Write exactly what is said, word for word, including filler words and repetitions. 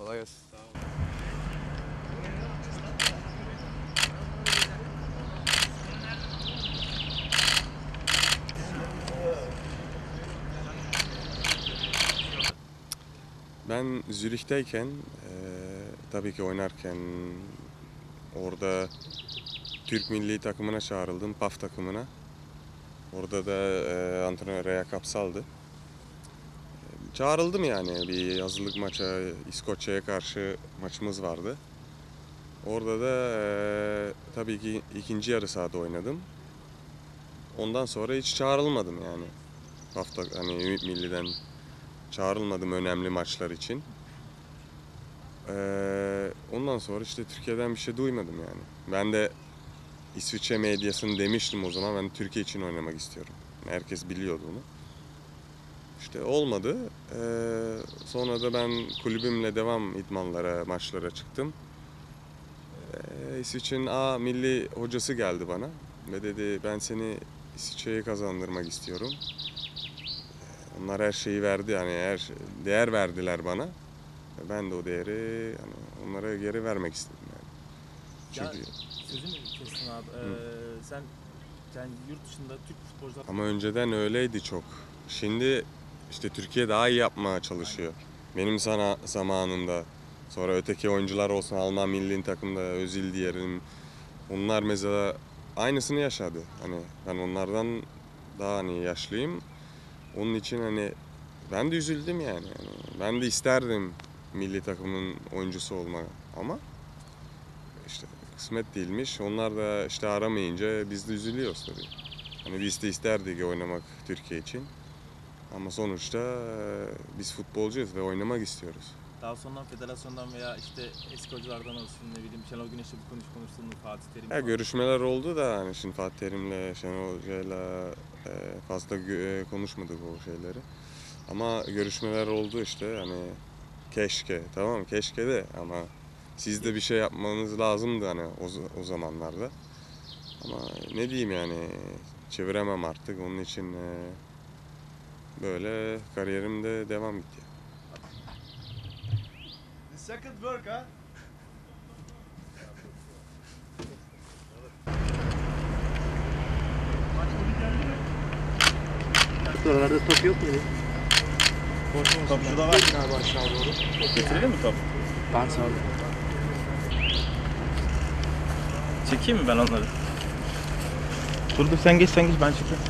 Kolay gelsin. Ben Zürih'teyken, e, tabii ki oynarken orada Türk milli takımına çağrıldım, P A F takımına. Orada da e, antrenör Reha Kapsal'dı. Çağrıldım yani bir hazırlık maça, İskoçya'ya karşı maçımız vardı. Orada da e, tabii ki ikinci yarı sahada oynadım. Ondan sonra hiç çağrılmadım yani. Hafta hani Ümit Milli'den çağrılmadım önemli maçlar için. E, ondan sonra işte Türkiye'den bir şey duymadım yani. Ben de İsviçre medyasını demiştim o zaman, ben Türkiye için oynamak istiyorum. Herkes biliyordu onu. İşte olmadı. Ee, sonra da ben kulübümle devam idmanlara, maçlara çıktım. Ee, İsviçre'nin A milli hocası geldi bana ve dedi ben seni İsviçre'ye kazandırmak istiyorum. Ee, onlar her şeyi verdi yani, her değer verdiler bana. Ben de o değeri yani onlara geri vermek istedim yani. Çünkü ya, sözünü bitiyorsun abi. Ee, sen yani yurt dışında Türk futbolcular... Ama önceden öyleydi çok. Şimdi İşte Türkiye daha iyi yapmaya çalışıyor. Benim sana zamanımda, sonra öteki oyuncular olsun, Alman milli takımda Özil diyelim. Onlar mesela aynısını yaşadı. Hani ben onlardan daha hani yaşlıyım. Onun için hani ben de üzüldüm yani. yani ben de isterdim milli takımın oyuncusu olmayı ama işte kısmet değilmiş. Onlar da işte aramayınca biz de üzülüyoruz tabii. Hani biz de isterdik oynamak Türkiye için. Ama sonuçta biz futbolcuyuz ve oynamak istiyoruz. Daha sonra federasyondan veya işte eski hocalardan olsun, ne bileyim Şenol Güneş'le bu konuş konuştuğunu Fatih Terim. Ya görüşmeler oldu da hani şimdi Fatih Terim'le, Şenol Hoca'yla fazla konuşmadık o şeyleri. Ama görüşmeler oldu işte hani keşke, tamam keşke de ama siz de bir şey yapmanız lazımdı hani o, o zamanlarda. Ama ne diyeyim yani çeviremem artık onun için. Böyle kariyerimde devam gitti. The second work ha. Oralarda top yok muydu? Top şurada var galiba aşağı doğru. Getirelim mi top? Ben sağladım. Çekeyim mi ben onları? Dur dur sen geç sen geç ben çekeyim.